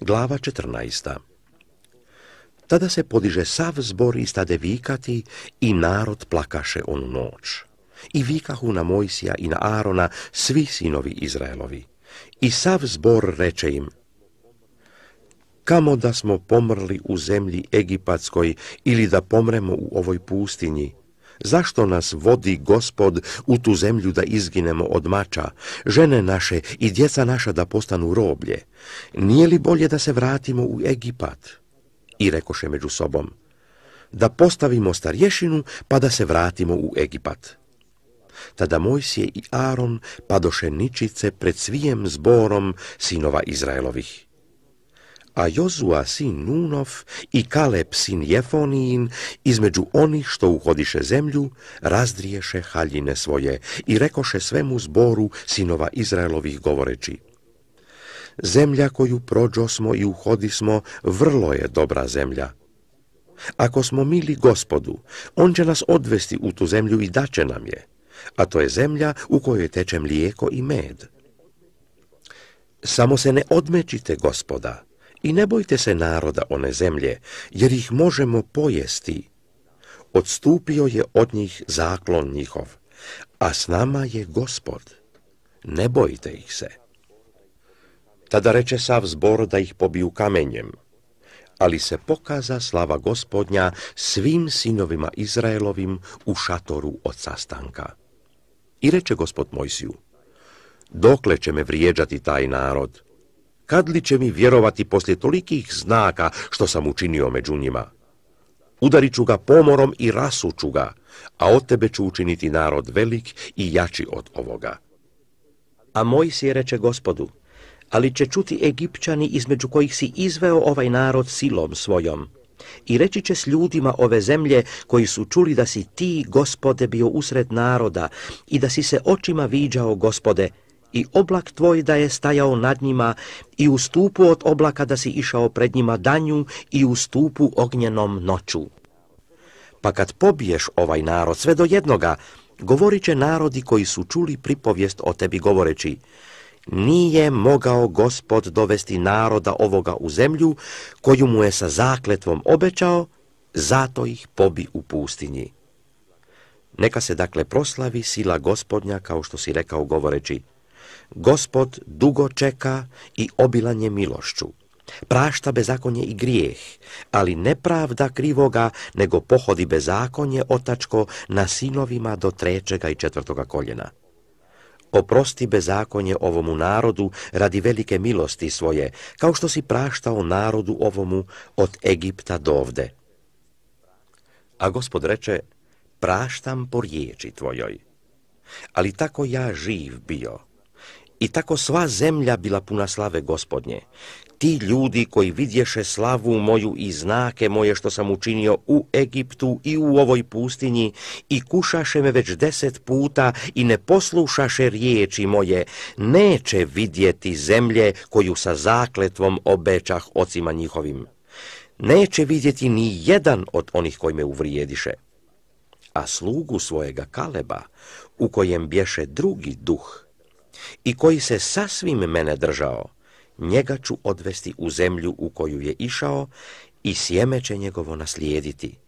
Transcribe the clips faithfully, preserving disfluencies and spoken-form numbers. Glava četrnaesta. Tada se podiže sav zbor i stade vikati, i narod plakaše onu noć. I vikahu na Mojsija i na Arona svi sinovi Izraelovi. I sav zbor reče im: kamo da smo pomrli u zemlji Egipatskoj ili da pomremo u ovoj pustinji? Zašto nas vodi Gospod u tu zemlju da izginemo od mača, žene naše i djeca naša da postanu roblje? Nije li bolje da se vratimo u Egipat? I rekoše među sobom: da postavimo starješinu pa da se vratimo u Egipat. Tada Mojsije i Aron padoše ničice pred svijem zborom sinova Izraelovih. A Jozua sin Nunov i Kaleb sin Jefonijin između onih što uhodiše zemlju razdriješe haljine svoje i rekoše svemu zboru sinova Izraelovih govoreći: zemlja koju prođosmo i uhodismo vrlo je dobra zemlja. Ako smo mili Gospodu, on će nas odvesti u tu zemlju i daće nam je, a to je zemlja u kojoj teče mlijeko i med. Samo se ne odmečite Gospoda i ne bojte se naroda one zemlje, jer ih možemo pojesti. Odstupio je od njih zaklon njihov, a s nama je Gospod. Ne bojte ih se. Tada reče sav zbor da ih pobiju kamenjem, ali se pokaza slava Gospodnja svim sinovima Izraelovim u šatoru od sastanka. I reče Gospod Mojsiju: dokle će me vrijeđati taj narod? Kad li će mi vjerovati poslije tolikih znaka što sam učinio među njima? Udarit ću ga pomorom i rasuću ga, a od tebe ću učiniti narod velik i jači od ovoga. A Mojsije reče Gospodu: ali će čuti Egipćani između kojih si izveo ovaj narod silom svojom. I reći će s ljudima ove zemlje koji su čuli da si ti, Gospode, bio usred naroda i da si se očima viđao, Gospode, i oblak tvoj da je stajao nad njima, i u stupu od oblaka da si išao pred njima danju, i u stupu ognjenom noću. Pa kad pobiješ ovaj narod sve do jednoga, govorit će narodi koji su čuli pripovijest o tebi govoreći: nije mogao Gospod dovesti naroda ovoga u zemlju koju mu je sa zakletvom obećao, zato ih pobi u pustinji. Neka se dakle proslavi sila Gospodnja kao što si rekao govoreći: Gospod dugo čeka i obilan je milošću, prašta bezakonje i grijeh, ali ne pravda krivoga, nego pohodi bezakonje otačko na sinovima do trećega i četvrtoga koljena. Oprosti bezakonje ovomu narodu radi velike milosti svoje, kao što si praštao narodu ovomu od Egipta do ovde. A Gospod reče: praštam po riječi tvojoj. Ali tako ja živ bio, i tako sva zemlja bila puna slave Gospodnje. Ti ljudi koji vidješe slavu moju i znake moje što sam učinio u Egiptu i u ovoj pustinji, i kušaše me već deset puta i ne poslušaše riječi moje, neće vidjeti zemlje koju sa zakletvom obećah ocima njihovim. Neće vidjeti ni jedan od onih koji me uvrijediše. A slugu svojega Kaleba, u kojem bješe drugi duh, i koji se sasvim mene držao, njega ću odvesti u zemlju u koju je išao i sjeme će njegovo naslijediti.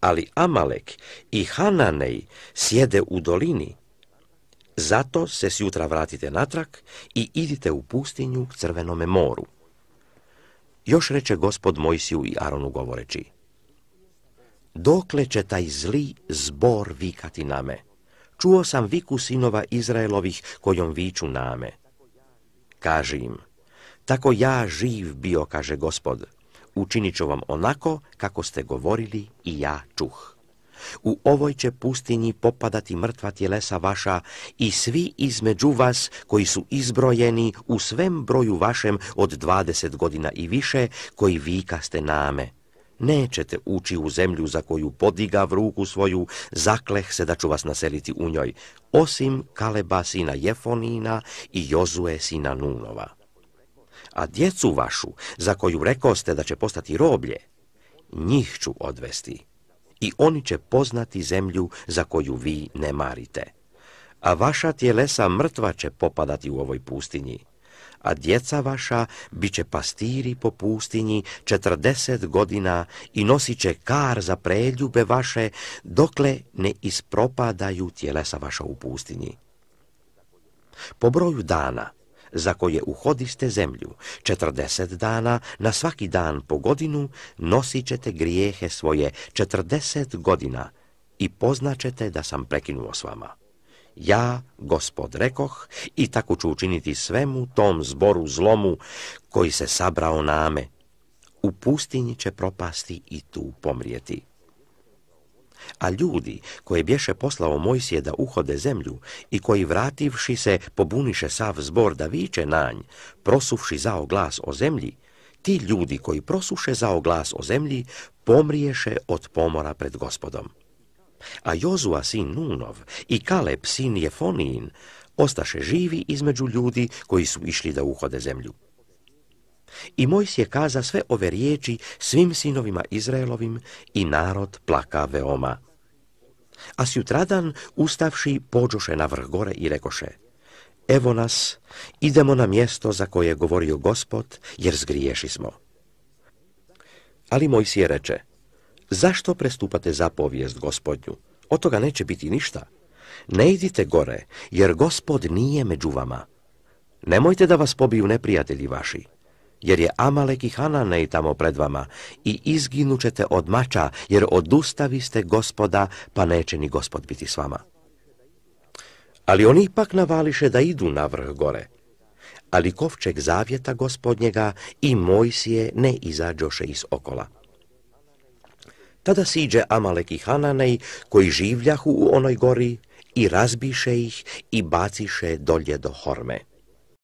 Ali Amalek i Hananej sjede u dolini, zato se s jutra vratite natrag i idite u pustinju k Crvenome moru. Još reče Gospod Mojsiju i Aronu govoreći: dokle će taj zli zbor vikati na me? Čuo sam viku sinova Izraelovih kojom viču name. Kaži im: tako ja živ bio, kaže Gospod, učinit ću vam onako kako ste govorili i ja čuh. U ovoj će pustinji popadati mrtva tjelesa vaša i svi između vas koji su izbrojeni u svem broju vašem od dvadeset godina i više, koji vikaste name. Nećete ući u zemlju za koju podigav ruku svoju, zakleh se da ću vas naseliti u njoj, osim Kaleba sina Jefonina i Jozue sina Nunova. A djecu vašu, za koju rekoste da će postati roblje, njih ću odvesti, i oni će poznati zemlju za koju vi ne marite. A vaša tjelesa mrtva će popadati u ovoj pustinji, a djeca vaša bit će pastiri po pustinji četrdeset godina i nosit će kar za preljube vaše, dokle ne ispropadaju tjelesa vaša u pustinji. Po broju dana za koje uhodiste zemlju, četrdeset dana na svaki dan po godinu, nosit ćete grijehe svoje četrdeset godina i poznaćete da sam prekinuo s vama. Ja, Gospod, rekoh, i tako ću učiniti svemu tom zboru zlomu koji se sabrao name. U pustinji će propasti i tu pomrijeti. A ljudi koje bješe poslao Mojsije da uhode zemlju i koji vrativši se pobuniše sav zbor da viče nanj, prosuvši zao glas o zemlji, ti ljudi koji prosuše zao glas o zemlji pomriješe od pomora pred Gospodom. A Jozua sin Nunov i Kaleb sin Jefonijin ostaše živi između ljudi koji su išli da uhode zemlju. I Mojsije kaza sve ove riječi svim sinovima Izraelovim i narod plaka veoma. A sjutradan ustavši pođoše na vrh gore i rekoše: evo nas, idemo na mjesto za koje je govorio Gospod, jer zgriješi smo. Ali Mojsije reče: zašto prestupate zapovijest Gospodnju? Od toga neće biti ništa. Ne idite gore, jer Gospod nije među vama. Nemojte da vas pobiju neprijatelji vaši, jer je Amalek i Hananej tamo pred vama, i izginućete od mača, jer odustaviste Gospoda, pa neće ni Gospod biti s vama. Ali oni ipak navališe da idu na vrh gore. Ali kovčeg zavjeta Gospodnjega i Mojsije ne izađoše iz okola. Tada siđe Amalek i Hananej, koji življahu u onoj gori, i razbiše ih i baciše dolje do Horme.